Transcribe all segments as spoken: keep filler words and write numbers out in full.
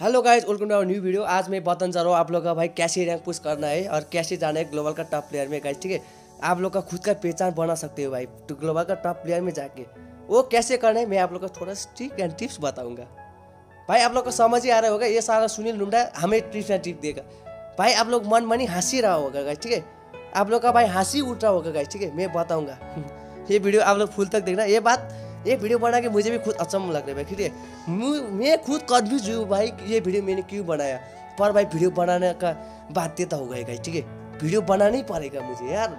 Hello guys welcome to our new video. आज मैं बताने जा रहा हूँ आप लोग का भाई कैसे रैंक पुश करना है और कैसे जाना है ग्लोबल का टॉप प्लेयर में गाइज। ठीक है, आप लोग का खुद का पहचान बना सकते हो भाई तो ग्लोबल का टॉप प्लेयर में जाके वो कैसे करना है मैं आप लोग का थोड़ा ट्रिक एंड टिप्स बताऊँगा। भाई आप लोग को समझ ही आ रहा होगा, ये सारा सुनील लुंडा हमें ट्रिप्स एंड टिप देगा। भाई आप लोग मन मन ही हंसी रहा होगा गाइज। ठीक है, आप लोग का भाई हंसी उठ रहा होगा गाइज। ठीक है, मैं बताऊँगा, ये वीडियो आप लोग फुल तक देखना। ये बात ये वीडियो बना के मुझे भी खुद अचंभ लग रहा है भाई। ठीक है, मैं खुद कन्फ्यूज हूँ भाई कि ये वीडियो मैंने क्यों बनाया, पर भाई वीडियो बनाने का बाध्यता हो गई गाइस। ठीक है, वीडियो बनाना ही पड़ेगा मुझे यार,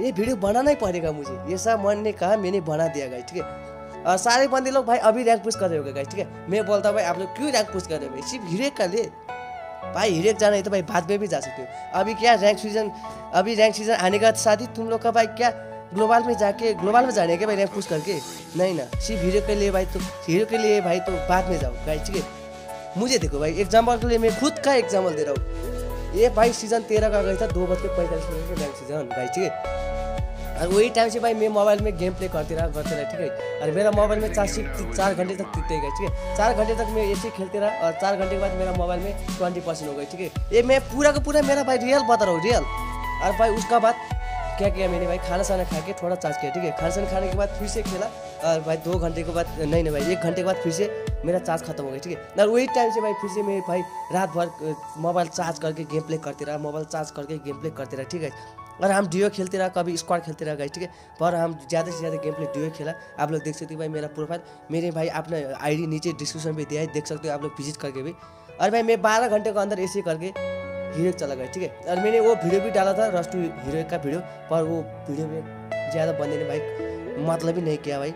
ये वीडियो बनाना ही पड़ेगा मुझे, ये सब मन ने कहा मैंने बना दिया गाइस। ठीक है, और सारे बंदे लोग भाई अभी रैंक पुश कर रहे होगा गाइस। ठीक है, मैं बोलता हूँ भाई आप लोग क्यों रैंक पुश कर रहे हो भाई, सिर्फ हीरेक का ले भाई, हीरेक जाना है तो भाई बाद में भी जा सकते हो। अभी क्या रैंक सीजन, अभी रैंक सीजन आने के साथ ही तुम लोग का भाई क्या ग्लोबल में जाके ग्लोबल में जाने के भाई रैंक पुश करके नहीं ना, सिर्फ हीरो के लिए भाई, तो हीरो के लिए भाई तो बाद में जाओ गाइस। ठीक है, मुझे देखो भाई एग्जाम्पल के लिए मैं खुद का एग्जाम्पल दे रहा हूँ। ये भाई सीजन तेरह का गया था, दो बज के पैंतालीस मिनट का रैंक सीजन गाइस। ठीक है, और वही टाइम से भाई मैं मोबाइल में गेम प्ले करते रहा करते रहा। ठीक है, और मेरा मोबाइल में चार सिर्फ चार घंटे तक टिकते गए। ठीक है, चार घंटे तक मैं ऐसे खेलते रहा और चार घंटे के बाद मेरा मोबाइल में ट्वेंटी परसेंट हो गई। ठीक है, ये मैं पूरा का पूरा मेरा भाई रियल बता रहा हूँ, रियल। और भाई उसका बाद क्या किया मैंने भाई, खाना साना खा के थोड़ा चार्ज किया। ठीक है, खाना साना खाने के बाद फिर से खेला और भाई दो घंटे के बाद नहीं नहीं भाई एक घंटे के बाद फिर से मेरा चार्ज खत्म हो गया। ठीक है, और वही टाइम से भाई फिर से मैं भाई रात भर मोबाइल चार्ज करके गेम प्ले करते रहा, मोबाइल चार्ज करके गेम प्ले करते रहा। ठीक है, और हम डिओ खेलते रहा, कभी स्क्वाड खेलते रहा गए। ठीक है, पर हम ज़्यादा से ज़्यादा गेम प्ले डिओ खेला। आप लोग देख सकते हो भाई मेरा प्रोफाइल, मेरे भाई अपना आईडी नीचे डिस्क्रिप्शन में दिया है, देख सकते हो आप लोग विजिट करके भी। और भाई मैं बारह घंटे के अंदर ऐसे करके हीरोइक चला गया। ठीक है, और मैंने वो वीडियो भी डाला था रस्टू हीरोइक का वीडियो, पर वो वीडियो में ज़्यादा बंदे ने भाई मतलब ही नहीं किया भाई।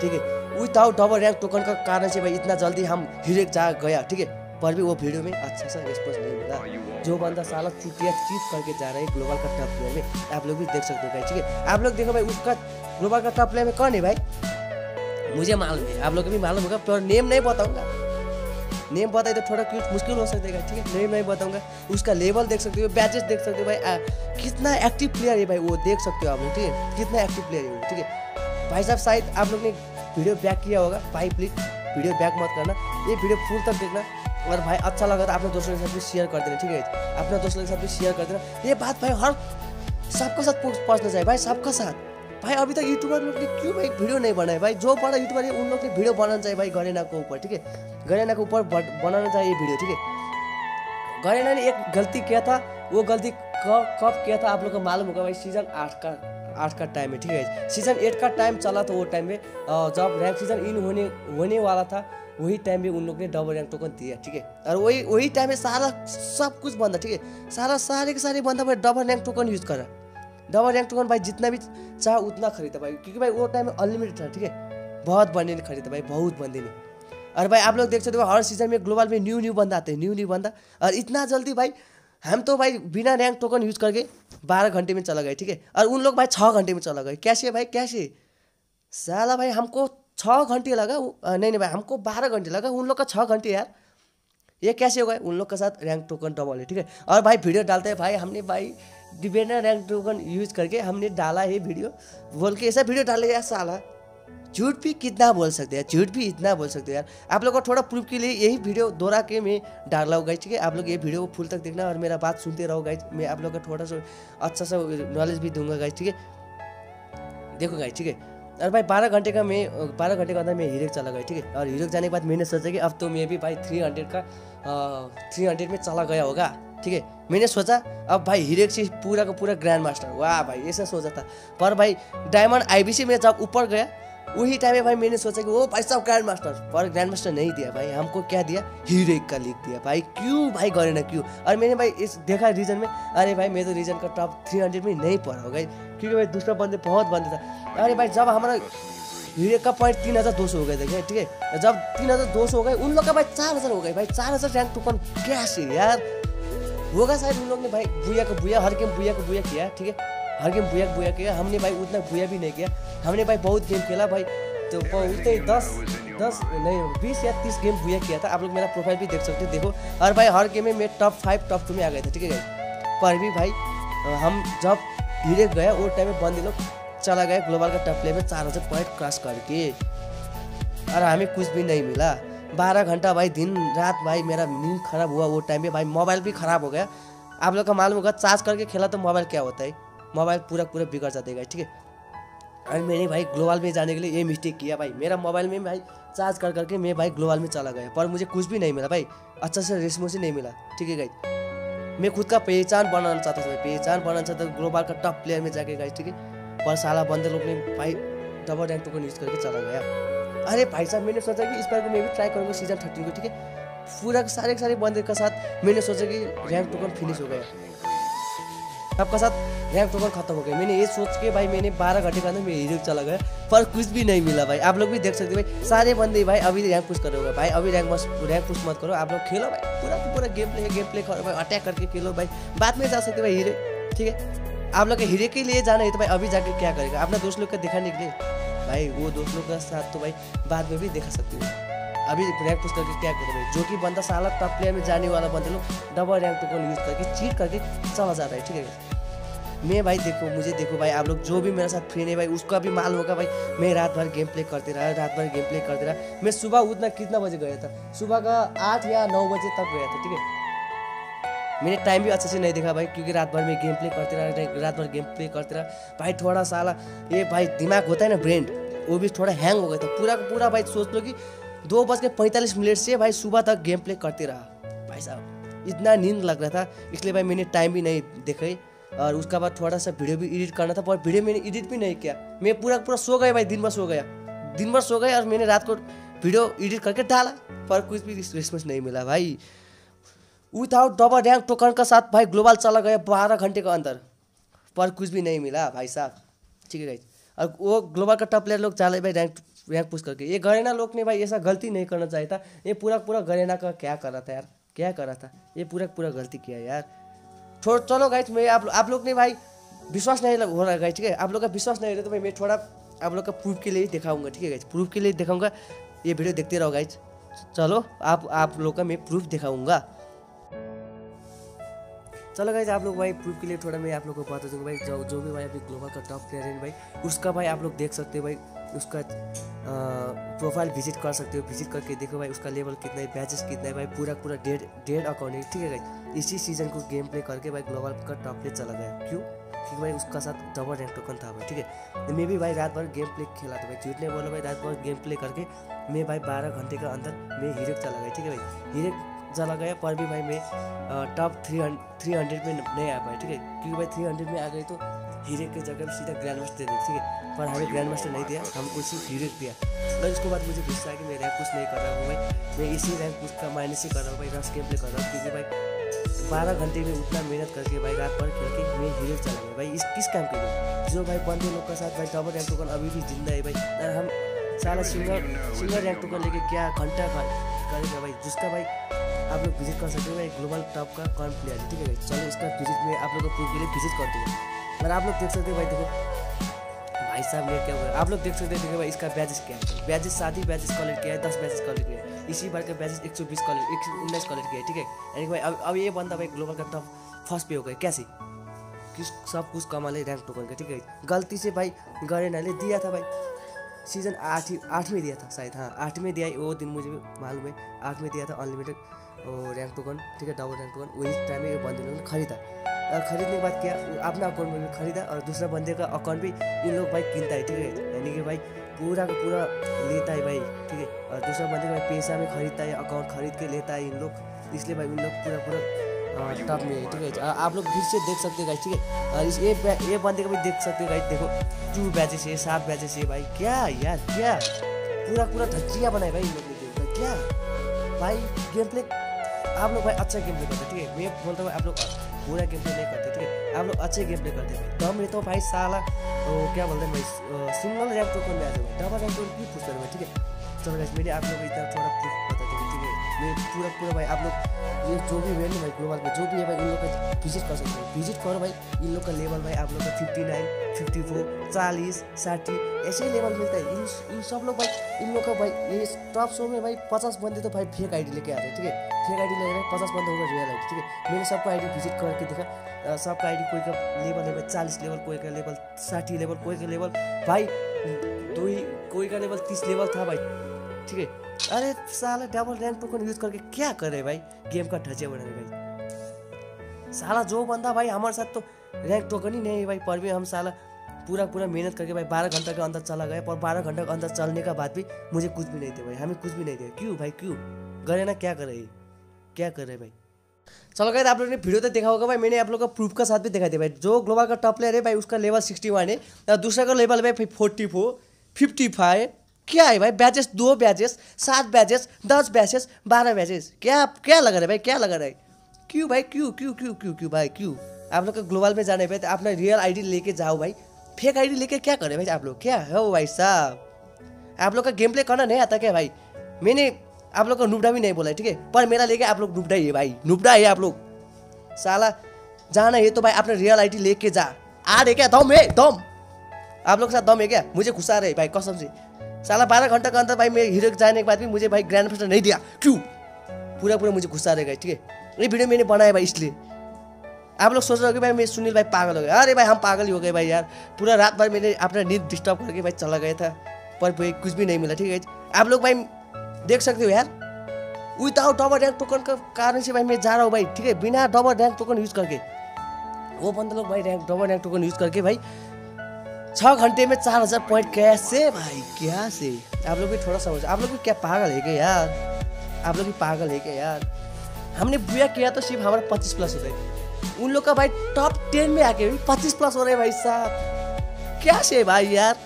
ठीक है, विदाउट डबल रैंक टोकन का कारण से भाई इतना जल्दी हम हीरोइक जा गया। ठीक है, पर भी वो वीडियो में अच्छा सा रिस्पॉन्स नहीं मिला। जो बंदा साला चुटिया चीज करके जा रहा है ग्लोबल का टॉप प्लेयर में, आप लोग भी देख सकते हो भाई। ठीक है, आप लोग देखो भाई उसका ग्लोबल का टॉप प्लेयर में कौन है भाई, मुझे मालूम है, आप लोग को भी मालूम होगा, पर नेम नहीं बताऊँगा। नेम बताए तो थोड़ा कुछ मुश्किल हो सकता है। ठीक है, नेम नहीं बताऊंगा। उसका लेवल देख सकते हो, बैचेस देख सकते हो भाई, आ, कितना एक्टिव प्लेयर है भाई वो देख सकते हो आप लोग। ठीक है, कितना एक्टिव प्लेयर है वो। ठीक है भाई साहब, शायद आप लोग ने वीडियो बैक किया होगा भाई, प्लीज़ वीडियो बैक मत करना, ये वीडियो फुल तक देखना। और भाई अच्छा लगा तो अपने दोस्तों के साथ भी शेयर कर देना। ठीक है, अपने दोस्तों के साथ भी शेयर कर देना। ये बात भाई हर सबके साथ पहुँचना चाहिए भाई, सबका साथ भाई। अभी तक यूट्यूबर लोग ने क्यों एक वीडियो नहीं बनाए भाई, जो बड़ा यूट्यूबर है उन लोग ने वीडियो बनाना चाहिए भाई गरेना के ऊपर। ठीक है, गरेना के ऊपर बनाना चाहिए वीडियो। ठीक है, गरेना ने एक गलती किया था, वो गलती कब कब किया था आप लोग को मालूम होगा भाई, सीजन आठ का आठ का टाइम है। ठीक है, सीजन एट का टाइम चला था, वो टाइम में जब रैंक सीजन इन होने होने वाला था, वही टाइम में उन लोग ने डबल रैंक टोकन दिया। ठीक है, और वही वही टाइम में सारा सब कुछ बंदा, ठीक है, सारा सारे के सारे बंदा भाई डबल रैंक टोकन यूज करा। डबल रैंक टोकन भाई जितना भी चाह उतना खरीदा भाई, क्योंकि भाई वो टाइम में अनलिमिटेड था। ठीक है, बहुत बंदे ने खरीदा भाई, बहुत बंदे ने। और भाई आप लोग देख सकते हो हर सीजन में ग्लोबल में न्यू न्यू बंदा आते हैं, न्यू न्यू बंदा। और इतना जल्दी भाई हम तो भाई बिना रैंक टोकन यूज करके बारह घंटे में चला गए। ठीक है, और उन लोग भाई छः घंटे में चला गए। कैसे भाई कैसे, साला भाई हमको छः घंटे लगा, नहीं नहीं भाई हमको बारह घंटे लगा, उन लोग का छः घंटे यार, ये कैसे हो गए। उन लोग के साथ रैंक टोकन डबल है। ठीक है, और भाई वीडियो डालते हैं भाई, हमने भाई डिबेना रैंक टोकन यूज करके हमने डाला है वीडियो बोल के, ऐसा वीडियो डाले यार साला, झूठ भी कितना बोल सकते हैं, झूठ भी इतना बोल सकते हैं यार। आप लोगों को थोड़ा प्रूफ के लिए यही वीडियो दोहरा के मैं डाल रहा हूँ गाइस। ठीक है, आप लोग ये वीडियो को फुल तक देखना और मेरा बात सुनते रहो गाइस। मैं आप लोग का थोड़ा सा अच्छा सा नॉलेज भी दूंगा गाइस। ठीक है, देखो गाइस। ठीक है, और भाई बारह घंटे का मैं बारह घंटे के अंदर मैं हीरोइक चला गया। ठीक है, और हीरोइक जाने के बाद मैंने सोचा कि अब तो मैं भी भाई थ्री हंड्रेड का थ्री हंड्रेड में चला गया होगा। ठीक है, मैंने सोचा अब भाई हीरोइक से पूरा का पूरा ग्रैंड मास्टर, वाह भाई ऐसा सोचा था। पर भाई डायमंड आईबीसी में जब ऊपर गया वही टाइम में भाई मैंने सोचा कि वो भाई सब ग्रैंड मास्टर, पर ग्रैंड मास्टर नहीं दिया भाई, हमको क्या दिया, हीरोइक का लीक दिया भाई। क्यों भाई गरेना क्यों। और मैंने भाई इस देखा रीजन में, अरे भाई मैं तो रीजन का टॉप थ्री हंड्रेड में नहीं पड़ा होगा, क्योंकि भाई दूसरा बंदे बहुत बंदे था। अरे भाई जब हमारा हीरोइक का पॉइंट तीन हज़ार दो सौ हो गए थे। ठीक है, जब तीन हज़ार दो सौ हो गए उन लोग का भाई चार हज़ार हो गए भाई, चार हज़ार रैंक टोकन कैश है यार होगा शायद। उन लोग ने भाई बुया का बुया, हर गेम बुया का बुया किया। ठीक है, हर गेम बुया बुया किया, हमने भाई उतना बुया भी नहीं किया। हमने भाई बहुत गेम खेला भाई, तो उतना ही दस दस नहीं बीस या तीस गेम बुया किया था। आप लोग मेरा प्रोफाइल भी देख सकते हो, देखो। और भाई हर गेम में मैं टॉप फाइव टॉप टू में आ गए थे। ठीक है, पर भी भाई हम जब हीरोइक गए वो टाइम में बंदे लोग चला गए ग्लोबल का टॉप प्लेयर में चार हज़ार पॉइंट क्रॉस करके, और हमें कुछ भी नहीं मिला। बारह घंटा भाई दिन रात भाई मेरा नींद खराब हुआ वो टाइम पे भाई, मोबाइल भी खराब हो गया। आप लोग का मालूम होगा चार्ज करके खेला तो मोबाइल क्या होता है, मोबाइल पूरा पूरा बिगड़ जाता है, ठीक है। और मैंने भाई ग्लोबल में जाने के लिए ये मिस्टेक किया भाई, मेरा मोबाइल में भाई चार्ज कर करके मैं भाई ग्लोबल में चला गया, पर मुझे कुछ भी नहीं मिला भाई, अच्छा से रिस्पॉन्स ही नहीं मिला, ठीक है गाइस। मैं खुद का पहचान बनाना चाहता था, पहचान बनाना चाहता था ग्लोबल का टॉप प्लेयर में जाके गाइस, ठीक है, पर साला बंदे लोग ने भाई डबल रैंक टोकन यूज़ करके चला गया। अरे भाई साहब मैंने सोचा कि इस बार को मैं भी ट्राई करूँगा सीजन थर्टीन को, ठीक है, पूरा सारे सारे बंदे के साथ मैंने सोचा कि रैंक टोकन फिनिश हो गया, आपका साथ रैंक टोकन खत्म हो गया। मैंने ये सोच के भाई मैंने बारह घंटे के अंदर मेरे हीरो चला गया, पर कुछ भी नहीं मिला भाई। आप लोग भी देख सकते हैं भाई सारे बंदे भाई अभी रैंक पुश करोगे भाई, अभी रैंक मत रैंक पुश मत करो, आप लोग खेलो भाई, पूरा पूरा गेम प्ले गेम प्ले करो भाई, अटैक करके खेलो भाई, बाद में जा सकते भाई हीरो, ठीक है। आप लोग के हीरो के लिए जाना है तो भाई अभी जाके क्या करेगा अपने दोस्त लोग का दिखाने के लिए भाई, वो दोस्त लोग का साथ तो भाई बाद में भी दिखा सकते हो, अभी रैंक पुश करके क्या करो भाई। जो कि बंदा साला टॉप प्लेयर में जाने वाला बंदे लोग डबल रैंक टोकन यूज़ करके चीट करके चला जा रहा है, ठीक है। मैं भाई देखो मुझे देखो भाई, आप लोग जो भी मेरे साथ फ्रेंड है भाई उसका भी माल होगा भाई, मैं रात भर गेम प्ले करते रहा रात भर गेम प्ले करते रहा। मैं सुबह उतना कितना बजे गया था, सुबह का आठ या नौ बजे तक गया था, ठीक है। मैंने टाइम भी अच्छे से नहीं देखा भाई, क्योंकि रात भर में गेम प्ले करते रहा रात भर गेम प्ले करते रहा भाई। थोड़ा साला ये भाई दिमाग होता है ना ब्रेन, वो भी थोड़ा हैंग हो गया था पूरा पूरा भाई। सोच लो कि दो बज के पैंतालीस मिनट से भाई सुबह तक गेम प्ले करते रहा भाई साहब, इतना नींद लग रहा था, इसलिए भाई मैंने टाइम भी नहीं देखा। और उसका बाद थोड़ा सा वीडियो भी एडिट करना था, पर वीडियो मैंने एडिट भी नहीं किया, मैं पूरा पूरा सो गया भाई, दिन भर सो गया दिन भर सो गया और मैंने रात को वीडियो एडिट करके डाला, पर कुछ भी रिस्पॉन्स नहीं मिला भाई। विदाउट डबल रैंक टोकन का साथ भाई ग्लोबल चला गया बारह घंटे के अंदर, पर कुछ भी नहीं मिला भाई साहब, ठीक है भाई। और वो ग्लोबल का टॉप प्लेयर लोग चले भाई रैंक रैंक पुश करके। ये गरेना लोग ने भाई ऐसा गलती नहीं करना चाहिए था, ये पूरा पूरा गरेना का क्या कर रहा था यार, क्या कर रहा था, ये पूरा पूरा गलती किया यार। छोड़ चलो गाइस, मैं आप आप लोग ने भाई विश्वास नहीं हो रहा गाइस, ठीक है। आप लोग का विश्वास नहीं हो रहा तो भाई मैं थोड़ा आप लोग का प्रूफ के लिए ही दिखाऊंगा, ठीक है गाइस, प्रूफ के लिए दिखाऊंगा। ये वीडियो देखते रहो गाइस, चलो आप आप लोग का मैं प्रूफ दिखाऊंगा। चलो गाइस आप लोग भाई प्रूफ के लिए थोड़ा मैं आप लोग को बता दूंगा भाई, जो जो भी भाई अभी ग्लोबल का टॉप प्लेयर है भाई उसका भाई आप लोग देख सकते हो भाई, उसका प्रोफाइल विजिट कर सकते हो, विजिट करके देखो भाई उसका लेवल कितना है, बैचेस कितना है भाई, पूरा पूरा डेढ़ डेढ़ अकाउंट है, ठीक है गाइस। इसी सीजन को गेम प्ले करके भाई ग्लोबल का टॉप प्लेयर चला गया, क्यों? क्योंकि भाई उसका साथ डबल रैंक टोकन था भाई, ठीक है। मैं भी भाई रात भर गेम प्ले खेला था भाई, जितने बोलो भाई रात भर गेम प्ले करके मैं भाई बारह घंटे के अंदर मैं हीरो चला गया, ठीक है भाई। हीरो चला गया पर भी भाई मैं टॉप थ्री थ्री हंड्रेड में नहीं आ पाया, ठीक है, क्योंकि भाई थ्री हंड्रेड में आ गए तो हीरे के जगह सीधा ग्रैंड मास्टर दे, ठीक है, पर हमें ग्रैंड मास्टर नहीं दिया, हमको सिर्फ हीरे दिया। और उसके बाद मुझे गुस्सा है कि मैं रैंक पुश नहीं कर रहा हूँ भाई, मैं इसी रैंक पुश का माइनस ही कर रहा हूँ भाई, रश गेम प्ले कर रहा हूँ, क्योंकि भाई बारह घंटे में उतना मेहनत करके भाई रात भर खेल के मैं हीरे चला गया भाई। इस किस काम के लिए जो भाई बंदे लोग का साथ भाई डबल रैंक टोकन अभी भी जिंदा है भाई, और हम सारा सिंगर सिंगर रैंक टोकन लेके क्या घंटा करेगा भाई, जिसका भाई आप लोग विजिट कर सकते हो भाई ग्लोबल टॉप का कौन प्लेयर, ठीक है। चलो इसका विजिट में आप लोग को प्रूफ के लिए विजिट करते हैं, पर आप लोग देख सकते हो भाई, देखो भाई साहब ने क्या हुआ, आप लोग देख सकते हो, देखो भाई इसका बैचेस क्या है, बैचेस सात ही बैचेस कलेक्ट किया है, दस बैचेस कलेक्ट किया है, इसी बार का बैचेस एक सौ बीस कलेक्ट एक सौ उन्नीस कलेक्ट किया है, ठीक है। यानी भाई अब अब ये बंदा भाई ग्लोबल का टॉप फर्स्ट पे हो गया, कैसे? किस सब कुछ कमा ले रैंक टोकन का, ठीक है। गलती से भाई गरेना ने दिया था भाई, सीजन आठ आठ में दिया था शायद, हाँ आठ में दिया, वो दिन मुझे मालूम है आठ में दिया था अनलिमिटेड और रैंक टोकन, ठीक है, डबल रैंक टोकन। वही टाइम में बंदे लोगों ने खरीदा, और खरीदने के बाद क्या अपना अकाउंट में खरीदा और दूसरा बंदे का अकाउंट भी इन लोग भाई किनता है, ठीक है, यानी कि भाई पूरा का पूरा लेता है भाई, ठीक है। और दूसरा बंदे का पैसा में खरीदता है, अकाउंट खरीद के लेता है इन लोग, इसलिए भाई उन लोग पूरा पूरा टॉप में, ठीक है। आप लोग फिर से देख सकते हो गाइस, ठीक है। और इस ये बंदे का भी देख सकते हो गाइस, देखो टू बैचेस है, सात बैचेस है भाई, क्या यार क्या पूरा पूरा धज्जियाँ बनाए भाई इन लोगों ने, क्या भाई गेम प्ले। आप लोग भाई अच्छा गेम प्ले करते, ठीक है, मैं बोलता हूँ आप लोग पूरा गेम प्ले नहीं करते, ठीक है, आप लोग अच्छे गेम प्ले करते हैं। तो हम तो भाई साला क्या बोलते हैं भाई, सिंगल रैंक टोकन में आ जाऊँगा, डबल रैंक टोकन भी पूछ रहे, ठीक है। चलो गाइस मैंने आप लोग इतना थोड़ा प्रूफ बता दिया, ठीक है। मैं पूरा पूरा भाई आप लोग ये जो भी वेल है भाई ग्लोबल में जो भी है भाई इन लोग का विजिट कर सकते हो, विजिट करो भाई, इन लोग का लेवल भाई आप लोग का फिफ्टी नाइन फिफ्टी फोर चालीस साठ ऐसे लेवल मिलता है। इन सब लोग भाई इन लोग का भाई ये टॉप शो में भाई पचास बंदे तो भाई फेक आईडी लेके आ रहे हैं, ठीक है, फेक आईडी ले रहे हैं, पचास बंदे होगा रियल आईडी, ठीक है। मैंने सबका आईडी विजिट करके देखा, सबका आईडी कोई का लेवल है भाई चालीस लेवल, कोई का लेवल साठ लेवल, कोई का लेवल भाई दो ही, कोई का लेवल तीस लेवल था भाई, ठीक है। अरे साला डबल रैंक टोकन यूज करके क्या करे भाई, गेम का ढजे बढ़े भाई। साला जो बंदा भाई हमारे साथ तो रैंक टोकन ही नहीं भाई, पर भी हम साला पूरा पूरा मेहनत करके भाई बारह घंटा के अंदर चला गया, पर बारह घंटा के अंदर चलने के बाद भी मुझे कुछ भी नहीं दे भाई, हमें कुछ भी नहीं दे। क्यों भाई क्यों गरेना, क्या करे क्या करे भाई। चलो गाइस आप लोगों ने वीडियो तो देखा होगा भाई, मैंने आप लोगों का प्रूफ का साथ भी दिखाई दिया भाई। जो ग्लोबल का टॉप प्लेयर है भाई उसका लेवल सिक्सटी वन है और दूसरा का लेवल भाई फोर्टी फोर फिफ्टी फाइव क्या है भाई। बैचेस दो बैचेस, सात बैचेस, दस बैचेस, बारह बैचेस, क्या क्या लग रहा है भाई, क्या लग रहा है। क्यों भाई क्यों क्यों क्यों क्यों क्यों भाई क्यों। आप लोग का ग्लोबल में जाने पे तो आपने रियल आईडी लेके जाओ भाई, फेक आईडी लेके क्या करे भाई आप लोग, क्या हो भाई साहब। आप लोग का गेम प्ले करना नहीं आता क्या भाई। मैंने आप लोग का नुबड़ा भी नहीं बोला है ठीक है, पर मेरा लेके आप लोग नुबड़ा ही है भाई, नुबड़ा है आप लोग। साला जाना है तो भाई आपने रियल आईडी लेके जा। आ रहे क्या दम है, दम आप लोग के साथ दम है क्या, मुझे गुस्सा रहे भाई कसम से। साला बारह घंटा के अंदर भाई मेरे हीरो जाने के बाद भी मुझे भाई ग्रैंड मास्टर नहीं दिया, क्यों, पूरा पूरा मुझे गुस्सा रहेगा ठीक है। ये वीडियो मैंने बनाया भाई इसलिए आप लोग सोच रहे हो कि भाई मैं सुनील भाई पागल हो गया। अरे भाई हम पागल ही हो गए भाई यार, पूरा रात भर मैंने अपना नींद डिस्टर्ब करके भाई चला गया था, पर भाई कुछ भी नहीं मिला ठीक है। आप लोग भाई देख सकते हो यार, विदाउट डबल रैंक टोकन के कारण से भाई मैं जा रहा हूँ भाई ठीक है, बिना डबल रैंक टोकन यूज़ करके। वो बंदा लोग भाई rank double rank token use करके भाई छः घंटे में चार हज़ार पॉइंट कैसे भाई, क्या से। आप लोग भी थोड़ा समझ, आप लोग भी क्या पागल है क्या यार, आप लोग भी पागल है क्या यार। हमने बुरा किया तो सिर्फ हमारा पच्चीस प्लस हो गए, उन लोग का भाई टॉप टेन में आके भी पच्चीस प्लस हो रहे हैं भाई साहब, क्या से भाई यार।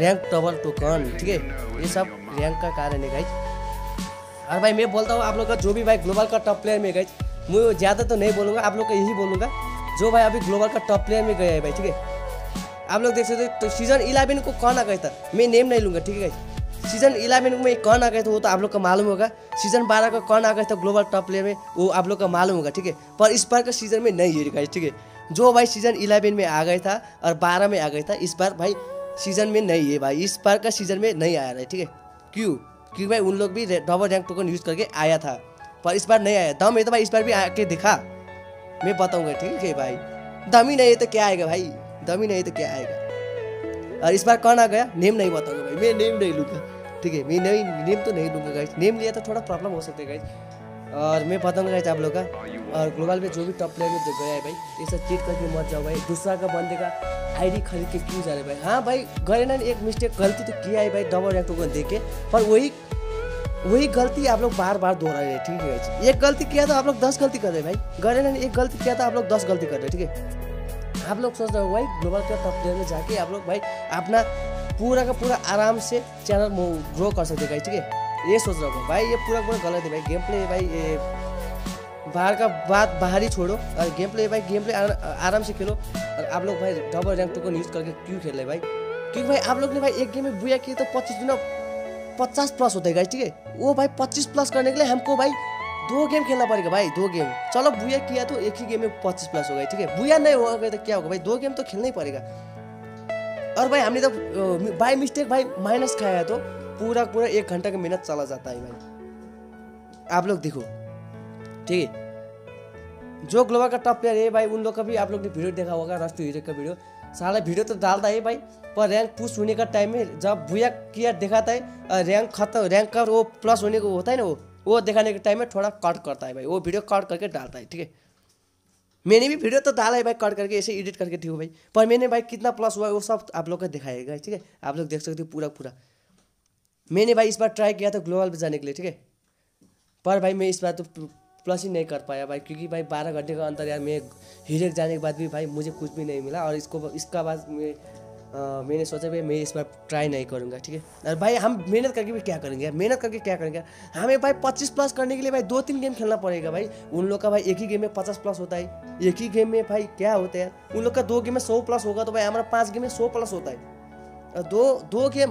रैंक डबल टोकन ठीक है, ये सब रैंक का कारण है गाइज। और भाई मैं बोलता हूँ आप लोग का जो भी भाई ग्लोबल का टॉप प्लेयर में गाइज, मैं ज़्यादा तो नहीं बोलूँगा, आप लोग का यही बोलूँगा जो भाई अभी ग्लोबल का टॉप प्लेयर में गया है भाई ठीक है। आप लोग देख सकते हो तो सीजन इलेवन को कौन आ गया था, मैं नेम नहीं लूँगा ठीक है गाइस। सीजन इलेवन में कौन आ गया था वो तो आप लोग का मालूम होगा, सीजन बारह का कौन आ गया था ग्लोबल टॉप प्लेयर में वो आप लोग का मालूम होगा ठीक है। पर इस बार का सीजन में नहीं है गाइस ठीक है, जो भाई सीजन इलेवन में आ गया था और बारह में आ गया था इस बार भाई सीजन में नहीं है भाई, इस बार का सीजन में नहीं आया रहा है ठीक है। क्यों क्योंकि भाई उन लोग भी डबल रैंक टोकन यूज़ करके आया था पर इस बार नहीं आया। दम है तो भाई इस बार भी आके दिखा, मैं बताऊँगा ठीक है भाई। दम ही नहीं है तो क्या आएगा भाई, दम ही नहीं तो क्या आएगा। और इस बार कौन आ गया नेम नहीं बताऊंगा भाई, मैं नेम नहीं लूँगा ठीक है, मैं नहीं नेम तो नहीं लूँगा गाइस, नेम लिया तो थोड़ा प्रॉब्लम हो सकता है गाइस। और मैं बताऊंगा गाइस आप लोग का। और ग्लोबल में जो भी टॉप प्लेयर में जो गया है भाई, ये सब चीट करके मत जाओ भाई, दूसरा का बंदे का आईडी खरीद के क्यों जा रहे भाई। हाँ भाई गरेना ने एक मिस्टेक गलती तो किया है भाई डबल रैंक टोकन देके, पर वही वही गलती आप लोग बार बार दोहरा रहे हैं ठीक है गाइस। एक गलती किया तो आप लोग दस गलती कर रहे भाई, गरेना ने एक गलती किया तो आप लोग दस गलती कर रहे ठीक है। आप लोग सोच रहे हो भाई ग्लोबल का टॉप प्लेयर में जाके आप लोग भाई अपना पूरा का पूरा आराम से चैनल ग्रो कर सकते गाइस ठीक है, ये सोच रहा हूँ भाई, ये पूरा पूरा गलत है भाई। गेम प्ले भाई ये बाहर का बात बाहर ही छोड़ो, और गेम प्ले भाई गेम प्ले आराम से खेलो। और आप लोग भाई डबल रैंक टोकन यूज़ करके क्यों खेल रहे भाई, क्योंकि भाई आप लोग ने भाई एक गेम में बुरा किया तो पच्चीस दिनों पचास प्लस होते गाइस ठीक है। वो भाई पच्चीस प्लस करने के लिए हमको भाई दो गेम खेलना पड़ेगा भाई, दो गेम। चलो बुया किया तो एक ही गेम में पच्चीस प्लस हो गए ठीक है, बुया नहीं होगा तो क्या होगा भाई, दो गेम तो खेलना ही पड़ेगा। और भाई हमने तो बाय मिस्टेक भाई माइनस खाया तो पूरा पूरा एक घंटा का मेहनत चला जाता है भाई, आप लोग देखो ठीक है। जो ग्लोबल का टॉप प्लेयर है भाई उन लोग का भी आप लोग ने वीडियो देखा होगा, रश टू हीरो का वीडियो। साला वीडियो तो डालता है भाई, पर रैंक पुश होने का टाइम में जब बुया किया दिखाता है, रैंक खत्म रैंक का वो प्लस होने को होता है ना, वो वो दिखाने के टाइम में थोड़ा कट करता है भाई, वो वीडियो कट करके डालता है ठीक है। मैंने भी वीडियो तो डाला है भाई कट करके, ऐसे एडिट करके ठीक है भाई, पर मैंने भाई कितना प्लस हुआ है वो सब आप लोग को दिखाएगा ठीक है। आप लोग देख सकते हो पूरा पूरा मैंने भाई इस बार ट्राई किया था ग्लोबल पे जाने के लिए ठीक है, पर भाई मैं इस बार तो प्लस ही नहीं कर पाया भाई, क्योंकि भाई बारह घंटे का अंतर यार मैं हीरेक जाने के बाद भी भाई मुझे कुछ भी नहीं मिला। और इसको इसका बाद में आ, मैंने सोचा भाई मैं इस बार ट्राई नहीं करूँगा ठीक है। और भाई हम मेहनत करके भी क्या करेंगे यार, मेहनत करके क्या करेंगे, हमें भाई पच्चीस प्लस करने के लिए भाई दो तीन गेम खेलना पड़ेगा भाई। उन लोग का भाई एक ही गेम में पचास प्लस होता है, एक ही गेम में भाई क्या होता है, उन लोग का दो गेम में सौ प्लस होगा तो भाई हमारा पाँच गेम में सौ प्लस होता है। और दो दो गेम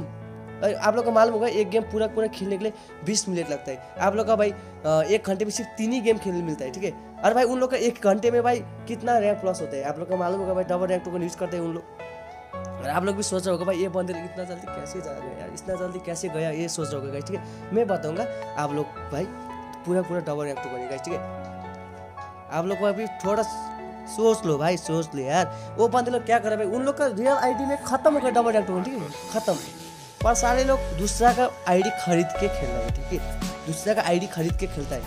आप लोग का मालूम होगा, एक गेम पूरा पूरा खेलने के लिए बीस मिनट लगता है, आप लोग का भाई एक घंटे में सिर्फ तीन ही गेम खेलने मिलता है ठीक है। और भाई उन लोग का एक घंटे में भाई कितना रैंक प्लस होता है आप लोग का मालूम होगा भाई, डबल रैंक टोकन यूज़ करते हैं उन लोग। और आप लोग भी सोच रहे होगा भाई ये बंदर इतना जल्दी कैसे जा रहा है यार, इतना जल्दी कैसे गया, ये सोच रहे होगा ठीक है। मैं बताऊंगा आप लोग भाई पूरा पूरा डबल रैंक टोकन है ठीक है। आप लोग अभी थोड़ा सोच लो भाई, सोच लो यार, वो बंदे लोग क्या कर रहे भाई, उन लोग का रियल आईडी में खत्म हो गया डबल रैंक टोकन ठीक है, खत्म। और सारे लोग दूसरा का आईडी खरीद के खेल रहे थे। ठीक है, दूसरा का आईडी खरीद के खेलता है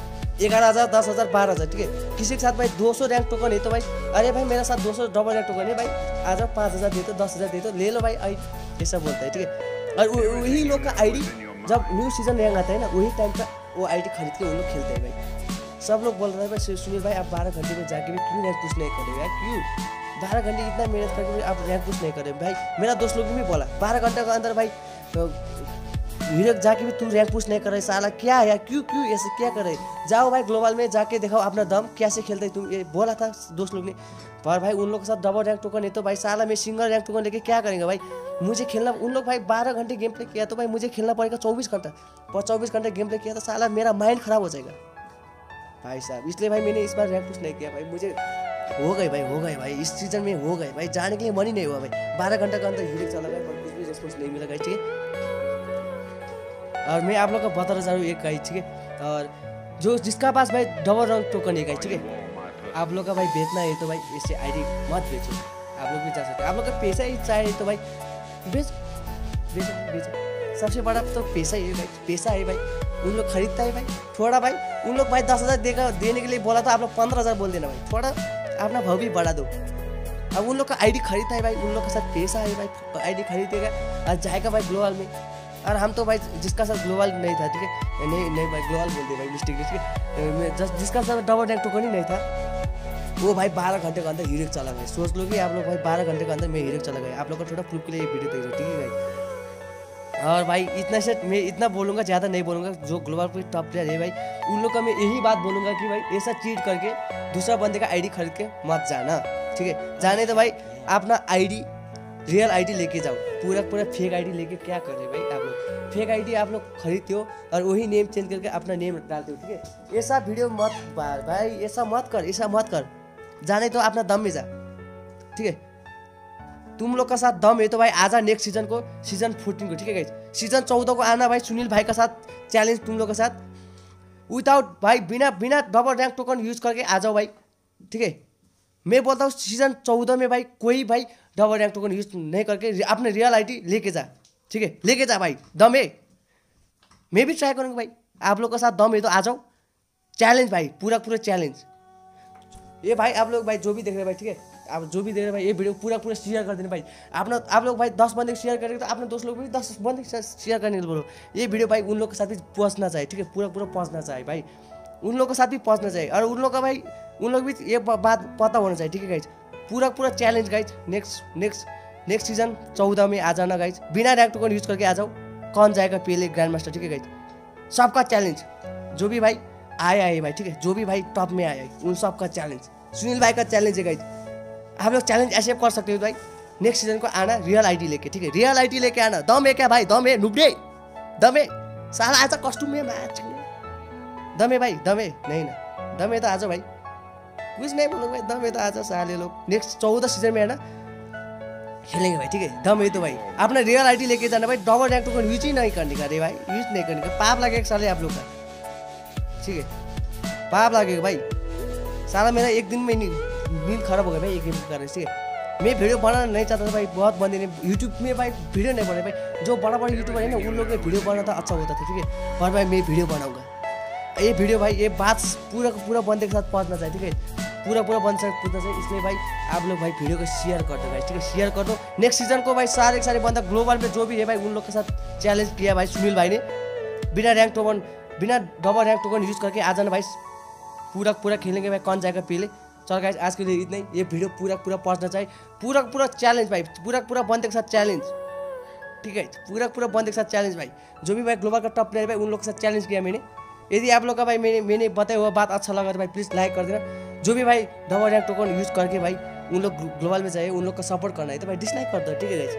ग्यारह हज़ार दस हज़ार बारह हज़ार ठीक है, किसी के साथ भाई दो सौ रैंक टोकन है तो भाई अरे भाई मेरे साथ दो सौ डबल रैंक टोकन है भाई आ जाओ पाँच हज़ार दे दो दस हज़ार दे दो ले लो भाई आई ऐसा बोलता है। ठीक है, और वही लोग का आईडी जब न्यू सीजन रैंक आता है ना वही टाइम का वो आईडी खरीद के वो लोग खेलते हैं भाई। सब लोग बोल रहे हैं भाई सुनील भाई आप बारह घंटे में जाके भी क्यों रैंक पुश नहीं करे यार, क्यों बारह घंटे इतना मेहनत करके भी आप रैंक पुश नहीं करे भाई। मेरा दोस्त लोग भी बोला बारह घंटे के अंदर भाई वीरक जाके भी तुम रैंक पुश नहीं कर रहे साला, क्या है क्यों क्यों ऐसे क्या कर रहे, जाओ भाई ग्लोबल में जाके देखो अपना दम कैसे खेलते तुम, ये बोला था दोस्त लोग ने। पर भाई उन लोग के साथ डबल रैंक टोकन है तो भाई साला मैं सिंगल रैंक टोकन लेके क्या करेंगे भाई, मुझे खेलना उन लोग भाई बारह घंटे गेम प्ले किया तो भाई मुझे खेलना पड़ेगा चौबीस घंटा पर चौबीस घंटे गेम प्ले किया तो साला मेरा माइंड खराब हो जाएगा भाई साहब। इसलिए भाई मैंने इस बार रैंक पुश नहीं किया भाई, मुझे हो गए भाई हो गए भाई इस सीजन में हो गए भाई, जाने के लिए मन ही नहीं हुआ भाई। बारह घंटे के अंदर वीरक चला गया पर कुछ भी रिस्पॉन्स नहीं मिला गाइस। ठीक है, और मैं आप लोग को बता रहा हूँ एक गाइस ठीक है, और जो जिसका पास भाई डबल रैंक टोकन है गाइस ठीक है, आप लोग का भाई बेचना है तो भाई इससे आईडी मत बेचो, आप लोग भी जा सकते हैं। आप लोग का पैसा ही चाहिए तो भाई बेच बेच बेच सबसे बड़ा तो पैसा ही है भाई, पैसा है भाई उन लोग खरीदता है भाई थोड़ा भाई उन लोग भाई दस हज़ार देगा देने के लिए बोला था आप लोग पंद्रह हज़ार बोल देना भाई, थोड़ा अपना भाव भी बढ़ा दो। अब उन लोग का आईडी खरीदता है भाई उन लोग के साथ पैसा है भाई आईडी खरीदेगा और जाएगा भाई ग्लोबल में, और हम तो भाई जिसका साथ ग्लोबल नहीं था ठीक है, नहीं नहीं भाई ग्लोबल बोल दे भाई मिस्टेक ठीक है, जस्ट जिसका साथ डबल रैंक टोकन ही नहीं था वो भाई बारह घंटे के अंदर हीरक चला गया। सोच लो कि आप लोग भाई बारह घंटे के अंदर मैं हीरक चला गया। आप लोग का थोड़ा प्रूफ के लिए वीडियो देख लो ठीक है भाई, और भाई इतना से मैं इतना बोलूँगा ज़्यादा नहीं बोलूँगा। जो ग्लोबल कोई टॉप प्लेयर है भाई उन लोग का मैं यही बात बोलूँगा कि भाई ऐसा चीट करके दूसरा बंदे का आई डी खरीद के मत जाना ठीक है, जाने तो भाई अपना आई डी रियल आईडी लेके जाओ, पूरा पूरा फेक आईडी लेके क्या कर रहे भाई आप लोग। फेक आईडी आप लोग खरीदते हो और वही नेम चेंज करके अपना नेम डालते हो ठीक है, ऐसा वीडियो मत बार भाई ऐसा मत कर ऐसा मत कर, जाने तो अपना दम में जा ठीक है। तुम लोग का साथ दम है तो भाई आजा नेक्स्ट सीजन को, सीजन फोर्टीन को ठीक है गाइस, सीजन चौदह को आना भाई सुनील भाई का साथ चैलेंज तुम लोग के साथ विदाउट भाई बिना बिना डबल रैंक टोकन यूज करके आ जाओ भाई ठीक है। मैं बोलता हूँ सीजन चौदह में भाई कोई भाई डबल रैंक टोकन यूज नहीं करके अपने रियल आईडी लेके जा ठीक है, लेके जा भाई दम है। मैं भी ट्राई करूँगा भाई, आप लोग का साथ दम है तो आ जाओ चैलेंज भाई, पूरा पूरा चैलेंज। ये भाई आप लोग भाई जो भी देख रहे भाई ठीक है, आप जो भी देख रहे भाई ये वीडियो पूरा पूरा शेयर कर देना भाई। आपने आप लोग भाई दस बंदे शेयर करेंगे तो अपने दोस्त लोग भी दस बंदे शेयर करने के बोलो, ये वीडियो भाई उन लोग के साथ भी पहुँचना चाहिए ठीक है, पूरा पूरा पहुँचना चाहिए भाई उन लोग के साथ भी पहुँचना चाहिए, और उन लोग का भाई उन लोग भी ये बात पता होना चाहिए ठीक है गाइज। पूरा पूरा challenge guys, next next next season चौदह में आ जाना गाइज, बिना रैंक टोकन यूज करके आ जाओ, कौन जाएगा पहले ग्रैंड मास्टर ठीक है गाइज। सबका चैलेंज जो भी भाई आया है भाई ठीक है, जो भी भाई टॉप में आया है उन सबका चैलेंज सुनील भाई का चैलेंज है गाइज। आप लोग चैलेंज ऐसे कर सकते हो भाई, नेक्स्ट सीजन को आना रियल आईडी लेके ठीक है, रियल आईडी लेके आना, दम है क्या भाई, दम है नुबडे दम है सारा ऐसा कॉस्ट्यूम में मैच दम है भाई, दम है नहीं ना दम है तो आ जाओ भाई, कुछ नहीं बोलो भाई दम है तो आज सारे लोग नेक्स्ट चौदह सीजन में है ना खेलेंगे भाई ठीक है। दम है तो भाई अपना रियल आईडी लेके जाना भाई, डबल रैंक टोकन यूज ही नहीं करने का रे भाई, यूज नहीं करने का पाप लगेगा साले आप लोग का ठीक है, पाप लगेगा भाई साला। मेरा एक दिन में नींद खराब हो गया भाई एक दिन कर रहे ठीक है, मैं वीडियो बनाना नहीं चाहता था भाई, बहुत बंदे ने यूट्यूब में भाई वीडियो नहीं बनाए भाई, जो बड़ा बड़ा यूट्यूबर है ना उन लोग ने वीडियो बनाना अच्छा होता था ठीक है, और भाई मैं वीडियो बनाऊँगा। ये वीडियो भाई ये बात पूरा पूरा बंदे के साथ पहुंचना चाहिए ठीक है, पूरा पूरा बंदे साथ पहुंचना चाहिए, इसलिए भाई आप लोग भाई वीडियो को शेयर कर दो भाई ठीक है, शेयर कर दो। नेक्स्ट सीजन को भाई सारे के सारे बंदा ग्लोबल में जो भी है भाई उन लोग के साथ चैलेंज किया भाई सुनील भाई ने, बिना रैंक टोकन बिना डबल रैंक टोकन यूज करके आ जाना भाई, पूरा पूरा खेलेंगे भाई कौन जाएगा पहले। चल गाइस आज के लिए इतना ही, ये वीडियो पूरा पूरा पहुँचना चाहिए, पूरा पूरा चैलेंज भाई, पूरा पूरा बंदे के साथ चैलेंज ठीक है, पूरा पूरा बंदे के साथ चैलेंज भाई, जो भी भाई ग्लोबल का टॉप प्लेयर भाई उन लोग के साथ चैलेंज किया मैंने। यदि आप लोग का भाई मैंने मैंने बताया हुआ बात अच्छा लगा तो भाई प्लीज़ लाइक कर देना, जो भी भाई डबल रैंक टोकन यूज़ करके भाई उन लोग ग्लोबल में जाए उन लोग का सपोर्ट करना है तो भाई डिसलाइक कर दो ठीक है गाइज,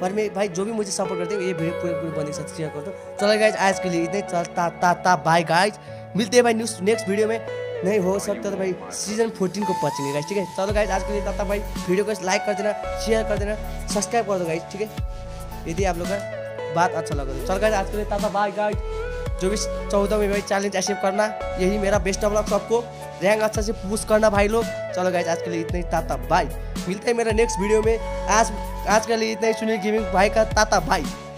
पर मैं भाई जो भी मुझे सपोर्ट करते हैं ये वीडियो पूरे पूरे बंदे के साथ शेयर कर दो। चलो गाइज आज के लिए इतने, ता ता ता बाय गाइज, मिलते हैं भाई न्यूज नेक्स्ट वीडियो में, नहीं हो सकता तो भाई सीजन फोर्टीन को पहुँचेंगे गाइज ठीक है। चलो गाइज आज के लिए तब भाई वीडियो को लाइक कर देना, शेयर कर देना, सब्सक्राइब कर दो गाइज ठीक है, यदि आप लोग का बात अच्छा लगा तो। चलो गाइज आज के लिए तब बाय गाइज, जो भी चौदह में भाई चैलेंज अचीव करना, यही मेरा बेस्ट ऑफ लक, सबको रैंक अच्छा से पुश करना भाई लोग। चलो गाइज आज के लिए इतना ही, टाटा बाय, मिलते हैं मेरा नेक्स्ट वीडियो में। आज आज के लिए इतना ही, सुनील गेमिंग भाई का टाटा बाय।